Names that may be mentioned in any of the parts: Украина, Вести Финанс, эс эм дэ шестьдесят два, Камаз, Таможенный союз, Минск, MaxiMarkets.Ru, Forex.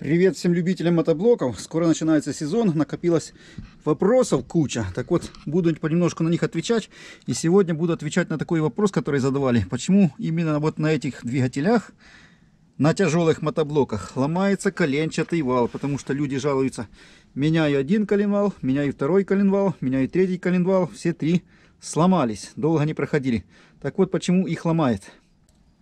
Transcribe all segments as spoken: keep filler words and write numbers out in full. Привет всем любителям мотоблоков. Скоро начинается сезон, накопилось вопросов куча. Так вот, буду понемножку на них отвечать. И сегодня буду отвечать на такой вопрос, который задавали. Почему именно вот на этих двигателях, на тяжелых мотоблоках, ломается коленчатый вал? Потому что люди жалуются: меняю один коленвал, меняю второй коленвал, меняю третий коленвал. Все три сломались, долго не проходили. Так вот, почему их ломает.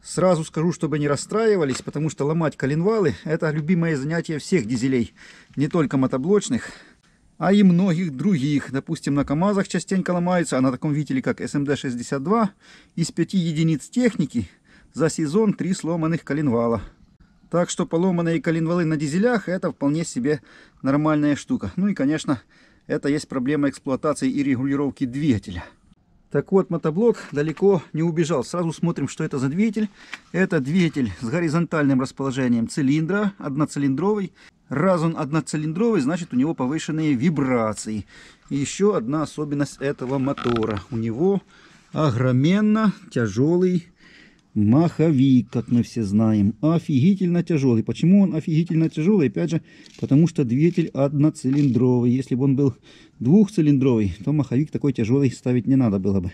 Сразу скажу, чтобы не расстраивались, потому что ломать коленвалы — это любимое занятие всех дизелей, не только мотоблочных, а и многих других. Допустим, на камазах частенько ломаются, а на таком двигателе, как эс эм дэ шестьдесят два, из пяти единиц техники за сезон три сломанных коленвала. Так что поломанные коленвалы на дизелях — это вполне себе нормальная штука. Ну и, конечно, это есть проблема эксплуатации и регулировки двигателя. Так вот, мотоблок далеко не убежал. Сразу смотрим, что это за двигатель. Это двигатель с горизонтальным расположением цилиндра, одноцилиндровый. Раз он одноцилиндровый, значит, у него повышенные вибрации. И еще одна особенность этого мотора: у него огроменно тяжелый маховик, как мы все знаем. Офигительно тяжелый. Почему он офигительно тяжелый? Опять же, потому что двигатель одноцилиндровый. Если бы он был двухцилиндровый, то маховик такой тяжелый ставить не надо было бы.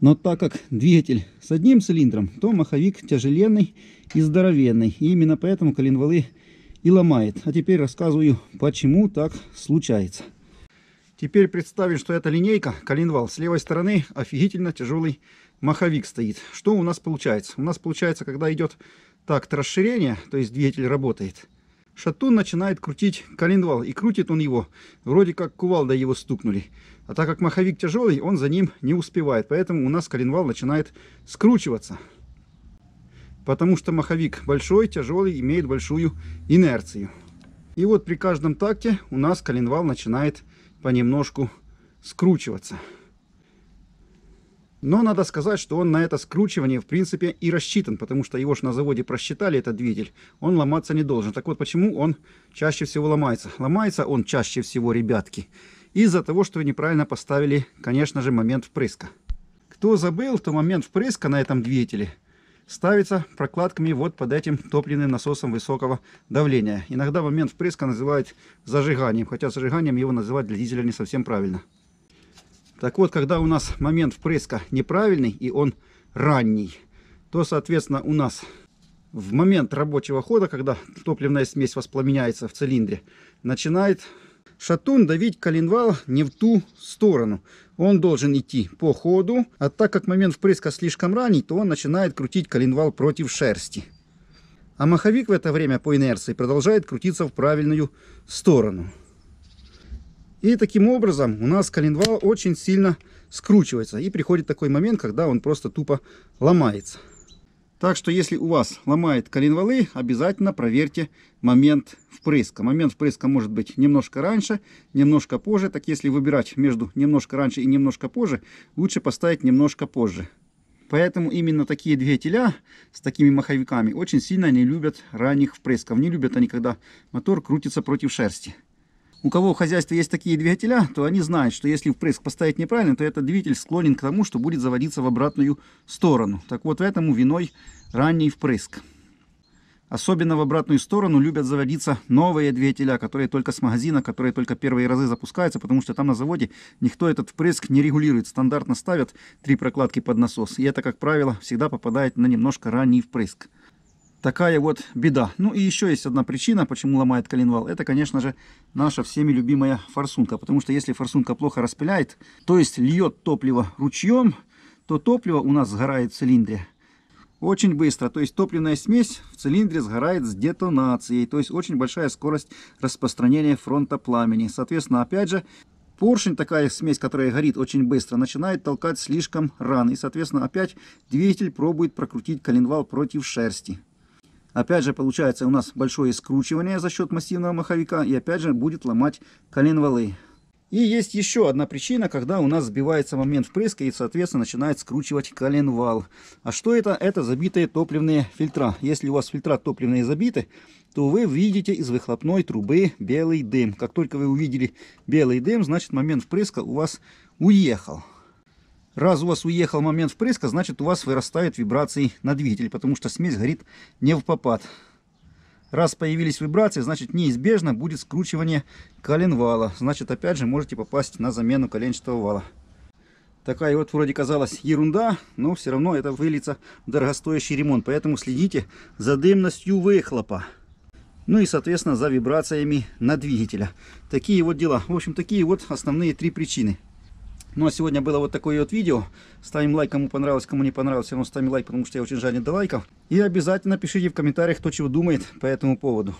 Но так как двигатель с одним цилиндром, то маховик тяжеленный и здоровенный. И именно поэтому коленвалы и ломает. А теперь рассказываю, почему так случается. Теперь представим, что это линейка, коленвал. С левой стороны офигительно тяжелый маховик стоит. Что у нас получается? У нас получается, когда идет такт расширения, то есть двигатель работает, шатун начинает крутить коленвал. И крутит он его, вроде как кувалдой его стукнули. А так как маховик тяжелый, он за ним не успевает. Поэтому у нас коленвал начинает скручиваться. Потому что маховик большой, тяжелый, имеет большую инерцию. И вот при каждом такте у нас коленвал начинает понемножку скручиваться. Но надо сказать, что он на это скручивание в принципе и рассчитан, потому что его же на заводе просчитали, этот двигатель. Он ломаться не должен. Так вот, почему он чаще всего ломается? Ломается он чаще всего, ребятки, из-за того, что неправильно поставили, конечно же, момент впрыска. Кто забыл, то момент впрыска на этом двигателе ставится прокладками вот под этим топливным насосом высокого давления. Иногда момент впрыска называют зажиганием, хотя зажиганием его называть для дизеля не совсем правильно. Так вот, когда у нас момент впрыска неправильный и он ранний, то, соответственно, у нас в момент рабочего хода, когда топливная смесь воспламеняется в цилиндре, начинает шатун давить коленвал не в ту сторону. Он должен идти по ходу, а так как момент впрыска слишком ранний, то он начинает крутить коленвал против шерсти. А маховик в это время по инерции продолжает крутиться в правильную сторону. И таким образом у нас коленвал очень сильно скручивается. И приходит такой момент, когда он просто тупо ломается. Так что если у вас ломает коленвалы, обязательно проверьте момент впрыска. Момент впрыска может быть немножко раньше, немножко позже. Так если выбирать между немножко раньше и немножко позже, лучше поставить немножко позже. Поэтому именно такие двигателя с такими маховиками очень сильно не любят ранних впрысков. Не любят они, когда мотор крутится против шерсти. У кого в хозяйстве есть такие двигателя, то они знают, что если впрыск поставить неправильно, то этот двигатель склонен к тому, что будет заводиться в обратную сторону. Так вот, этому виной ранний впрыск. Особенно в обратную сторону любят заводиться новые двигателя, которые только с магазина, которые только первые разы запускаются, потому что там на заводе никто этот впрыск не регулирует. Стандартно ставят три прокладки под насос, и это, как правило, всегда попадает на немножко ранний впрыск. Такая вот беда. Ну и еще есть одна причина, почему ломает коленвал. Это, конечно же, наша всеми любимая форсунка. Потому что если форсунка плохо распыляет, то есть льет топливо ручьем, то топливо у нас сгорает в цилиндре очень быстро. То есть топливная смесь в цилиндре сгорает с детонацией. То есть очень большая скорость распространения фронта пламени. Соответственно, опять же, поршень, такая смесь, которая горит очень быстро, начинает толкать слишком рано. И, соответственно, опять двигатель пробует прокрутить коленвал против шерсти. Опять же, получается у нас большое скручивание за счет массивного маховика, и опять же будет ломать коленвалы. И есть еще одна причина, когда у нас сбивается момент впрыска и, соответственно, начинает скручивать коленвал. А что это? Это забитые топливные фильтра. Если у вас фильтра топливные забиты, то вы видите из выхлопной трубы белый дым. Как только вы увидели белый дым, значит, момент впрыска у вас уехал. Раз у вас уехал момент впрыска, значит, у вас вырастают вибрации на двигатель, потому что смесь горит не в попад. Раз появились вибрации, значит неизбежно будет скручивание коленвала. Значит, опять же можете попасть на замену коленчатого вала. Такая вот вроде казалась ерунда, но все равно это выльется в дорогостоящий ремонт. Поэтому следите за дымностью выхлопа. Ну и, соответственно, за вибрациями на двигателя. Такие вот дела. В общем, такие вот основные три причины. Ну а сегодня было вот такое вот видео. Ставим лайк, кому понравилось, кому не понравилось. Все равно ставим лайк, потому что я очень жаден до лайков. И обязательно пишите в комментариях, кто чего думает по этому поводу.